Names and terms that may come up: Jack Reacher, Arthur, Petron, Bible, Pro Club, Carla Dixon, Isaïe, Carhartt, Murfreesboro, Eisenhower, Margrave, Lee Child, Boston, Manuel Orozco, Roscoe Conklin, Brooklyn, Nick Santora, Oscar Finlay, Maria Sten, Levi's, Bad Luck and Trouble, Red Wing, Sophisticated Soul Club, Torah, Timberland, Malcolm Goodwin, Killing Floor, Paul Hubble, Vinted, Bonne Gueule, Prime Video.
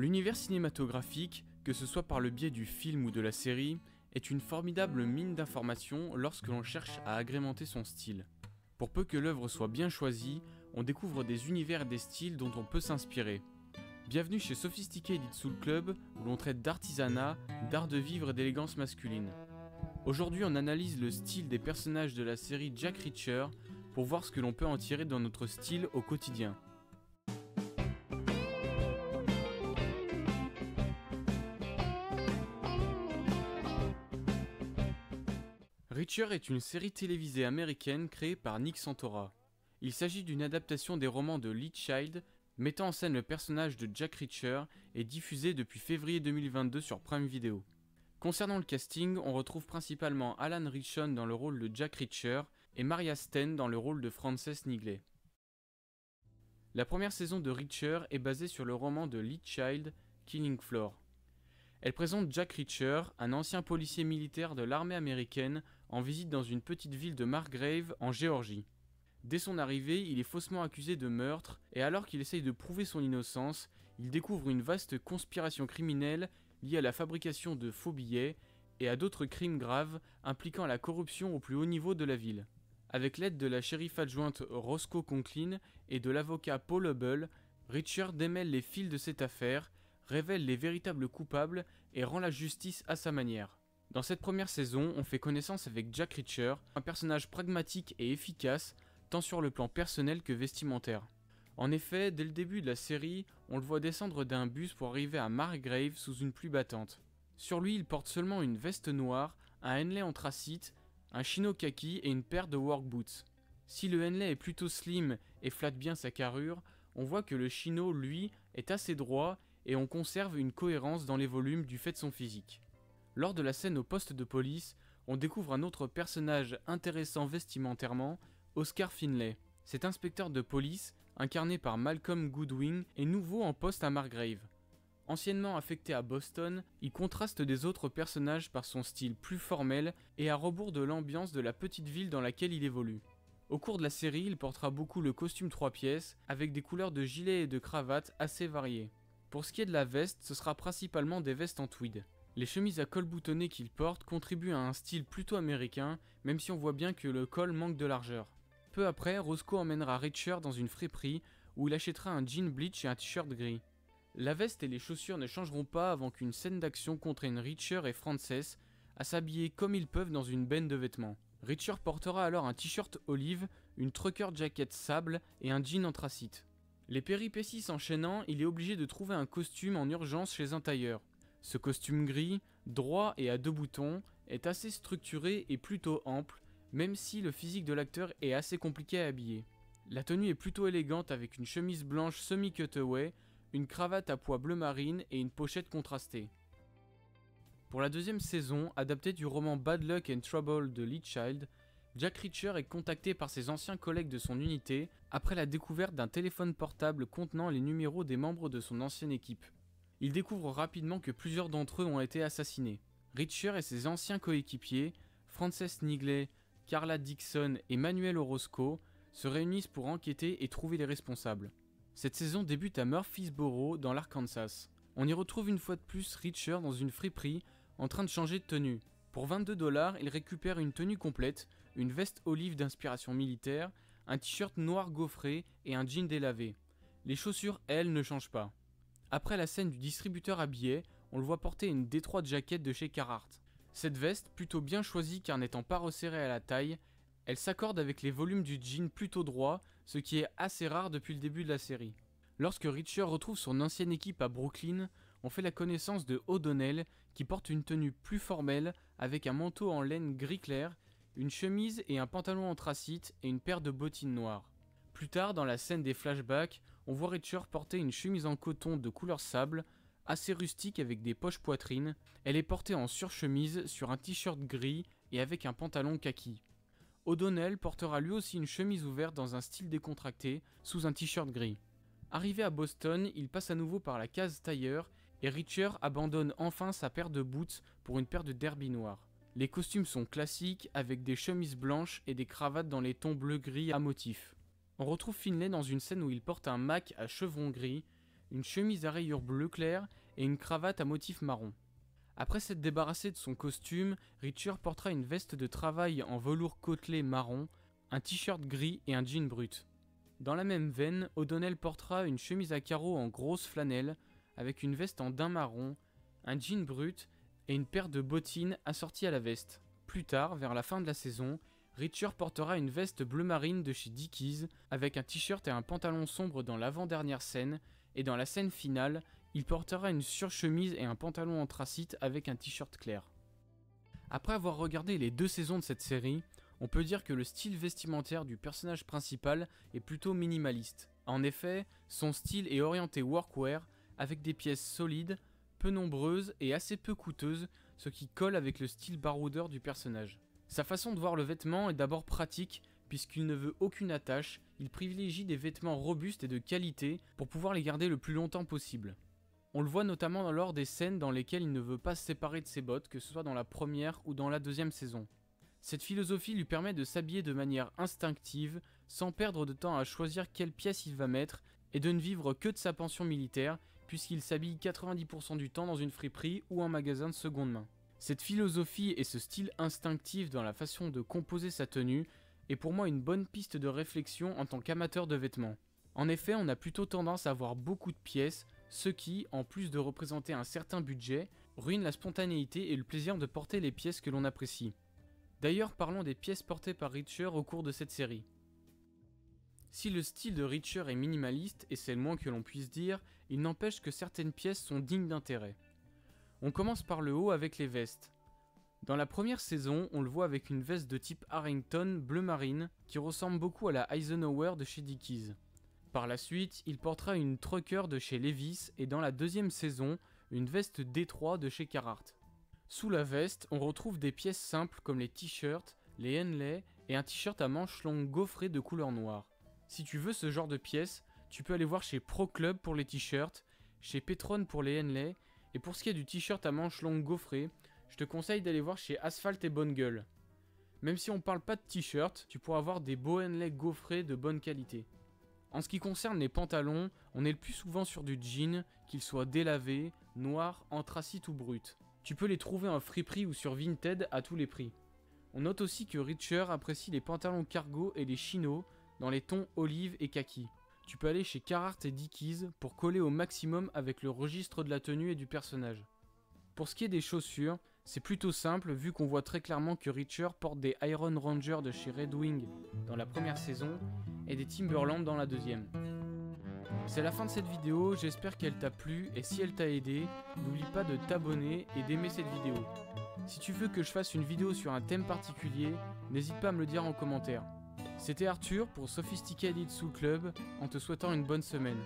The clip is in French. L'univers cinématographique, que ce soit par le biais du film ou de la série, est une formidable mine d'informations lorsque l'on cherche à agrémenter son style. Pour peu que l'œuvre soit bien choisie, on découvre des univers et des styles dont on peut s'inspirer. Bienvenue chez Sophisticated Soul Club, où l'on traite d'artisanat, d'art de vivre et d'élégance masculine. Aujourd'hui, on analyse le style des personnages de la série Jack Reacher pour voir ce que l'on peut en tirer dans notre style au quotidien. Reacher est une série télévisée américaine créée par Nick Santora. Il s'agit d'une adaptation des romans de Lee Child, mettant en scène le personnage de Jack Reacher et diffusée depuis février 2022 sur Prime Video. Concernant le casting, on retrouve principalement Alan Ritchson dans le rôle de Jack Reacher et Maria Sten dans le rôle de Frances Nigley. La première saison de Reacher est basée sur le roman de Lee Child, Killing Floor. Elle présente Jack Reacher, un ancien policier militaire de l'armée américaine, en visite dans une petite ville de Margrave, en Géorgie. Dès son arrivée, il est faussement accusé de meurtre, et alors qu'il essaye de prouver son innocence, il découvre une vaste conspiration criminelle liée à la fabrication de faux billets et à d'autres crimes graves impliquant la corruption au plus haut niveau de la ville. Avec l'aide de la shérif adjointe Roscoe Conklin et de l'avocat Paul Hubble, Reacher démêle les fils de cette affaire, révèle les véritables coupables et rend la justice à sa manière. Dans cette première saison, on fait connaissance avec Jack Reacher, un personnage pragmatique et efficace, tant sur le plan personnel que vestimentaire. En effet, dès le début de la série, on le voit descendre d'un bus pour arriver à Margrave sous une pluie battante. Sur lui, il porte seulement une veste noire, un henley anthracite, un chino kaki et une paire de work boots. Si le henley est plutôt slim et flatte bien sa carrure, on voit que le chino, lui, est assez droit et on conserve une cohérence dans les volumes du fait de son physique. Lors de la scène au poste de police, on découvre un autre personnage intéressant vestimentairement, Oscar Finlay. Cet inspecteur de police, incarné par Malcolm Goodwin, est nouveau en poste à Margrave. Anciennement affecté à Boston, il contraste des autres personnages par son style plus formel et à rebours de l'ambiance de la petite ville dans laquelle il évolue. Au cours de la série, il portera beaucoup le costume 3 pièces, avec des couleurs de gilet et de cravate assez variées. Pour ce qui est de la veste, ce sera principalement des vestes en tweed. Les chemises à col boutonné qu'il porte contribuent à un style plutôt américain, même si on voit bien que le col manque de largeur. Peu après, Roscoe emmènera Reacher dans une friperie où il achètera un jean bleach et un t-shirt gris. La veste et les chaussures ne changeront pas avant qu'une scène d'action contraigne Reacher et Frances à s'habiller comme ils peuvent dans une benne de vêtements. Reacher portera alors un t-shirt olive, une trucker jacket sable et un jean anthracite. Les péripéties s'enchaînant, il est obligé de trouver un costume en urgence chez un tailleur. Ce costume gris, droit et à deux boutons, est assez structuré et plutôt ample, même si le physique de l'acteur est assez compliqué à habiller. La tenue est plutôt élégante avec une chemise blanche semi-cutaway, une cravate à pois bleu marine et une pochette contrastée. Pour la deuxième saison, adaptée du roman Bad Luck and Trouble de Lee Child, Jack Reacher est contacté par ses anciens collègues de son unité après la découverte d'un téléphone portable contenant les numéros des membres de son ancienne équipe. Il découvre rapidement que plusieurs d'entre eux ont été assassinés. Reacher et ses anciens coéquipiers, Frances Nigley, Carla Dixon et Manuel Orozco, se réunissent pour enquêter et trouver les responsables. Cette saison débute à Murfreesboro dans l'Arkansas. On y retrouve une fois de plus Reacher dans une friperie en train de changer de tenue. Pour 22 $, il récupère une tenue complète, une veste olive d'inspiration militaire, un t-shirt noir gaufré et un jean délavé. Les chaussures, elles, ne changent pas. Après la scène du distributeur à billets, on le voit porter une détroite jaquette de chez Carhartt. Cette veste, plutôt bien choisie car n'étant pas resserrée à la taille, elle s'accorde avec les volumes du jean plutôt droit, ce qui est assez rare depuis le début de la série. Lorsque Reacher retrouve son ancienne équipe à Brooklyn, on fait la connaissance de O'Donnell qui porte une tenue plus formelle avec un manteau en laine gris clair, une chemise et un pantalon anthracite et une paire de bottines noires. Plus tard, dans la scène des flashbacks, on voit Reacher porter une chemise en coton de couleur sable, assez rustique avec des poches poitrine. Elle est portée en surchemise sur un t-shirt gris et avec un pantalon kaki. O'Donnell portera lui aussi une chemise ouverte dans un style décontracté sous un t-shirt gris. Arrivé à Boston, il passe à nouveau par la case tailleur et Reacher abandonne enfin sa paire de boots pour une paire de derby noirs. Les costumes sont classiques avec des chemises blanches et des cravates dans les tons bleu-gris à motifs. On retrouve Finlay dans une scène où il porte un mac à chevron gris, une chemise à rayures bleu clair et une cravate à motif marron. Après s'être débarrassé de son costume, Reacher portera une veste de travail en velours côtelé marron, un t-shirt gris et un jean brut. Dans la même veine, O'Donnell portera une chemise à carreaux en grosse flanelle, avec une veste en daim marron, un jean brut et une paire de bottines assorties à la veste. Plus tard, vers la fin de la saison, Reacher portera une veste bleu marine de chez Dickies, avec un t-shirt et un pantalon sombre dans l'avant-dernière scène, et dans la scène finale, il portera une surchemise et un pantalon anthracite avec un t-shirt clair. Après avoir regardé les deux saisons de cette série, on peut dire que le style vestimentaire du personnage principal est plutôt minimaliste. En effet, son style est orienté workwear, avec des pièces solides, peu nombreuses et assez peu coûteuses, ce qui colle avec le style baroudeur du personnage. Sa façon de voir le vêtement est d'abord pratique, puisqu'il ne veut aucune attache, il privilégie des vêtements robustes et de qualité pour pouvoir les garder le plus longtemps possible. On le voit notamment lors des scènes dans lesquelles il ne veut pas se séparer de ses bottes, que ce soit dans la première ou dans la deuxième saison. Cette philosophie lui permet de s'habiller de manière instinctive, sans perdre de temps à choisir quelle pièce il va mettre, et de ne vivre que de sa pension militaire, puisqu'il s'habille 90% du temps dans une friperie ou un magasin de seconde main. Cette philosophie et ce style instinctif dans la façon de composer sa tenue est pour moi une bonne piste de réflexion en tant qu'amateur de vêtements. En effet, on a plutôt tendance à avoir beaucoup de pièces, ce qui, en plus de représenter un certain budget, ruine la spontanéité et le plaisir de porter les pièces que l'on apprécie. D'ailleurs, parlons des pièces portées par Reacher au cours de cette série. Si le style de Reacher est minimaliste, et c'est le moins que l'on puisse dire, il n'empêche que certaines pièces sont dignes d'intérêt. On commence par le haut avec les vestes. Dans la première saison, on le voit avec une veste de type Harrington bleu marine, qui ressemble beaucoup à la Eisenhower de chez Dickies. Par la suite, il portera une trucker de chez Levi's, et dans la deuxième saison, une veste D3 de chez Carhartt. Sous la veste, on retrouve des pièces simples comme les t-shirts, les henley et un t-shirt à manches longues gaufrées de couleur noire. Si tu veux ce genre de pièces, tu peux aller voir chez Pro Club pour les t-shirts, chez Petron pour les henley, et pour ce qui est du t-shirt à manches longues gaufrées, je te conseille d'aller voir chez Asphalte et Bonne Gueule. Même si on parle pas de t-shirt, tu pourras avoir des beaux henley gaufrés de bonne qualité. En ce qui concerne les pantalons, on est le plus souvent sur du jean, qu'il soit délavé, noir, anthracite ou brut. Tu peux les trouver en friperie ou sur Vinted à tous les prix. On note aussi que Reacher apprécie les pantalons cargo et les chinos dans les tons olive et kaki. Tu peux aller chez Carhartt et Dickies pour coller au maximum avec le registre de la tenue et du personnage. Pour ce qui est des chaussures, c'est plutôt simple vu qu'on voit très clairement que Reacher porte des Iron Rangers de chez Red Wing dans la première saison et des Timberland dans la deuxième. C'est la fin de cette vidéo, j'espère qu'elle t'a plu et si elle t'a aidé, n'oublie pas de t'abonner et d'aimer cette vidéo. Si tu veux que je fasse une vidéo sur un thème particulier, n'hésite pas à me le dire en commentaire. C'était Arthur pour Sophisticated Soul Club en te souhaitant une bonne semaine.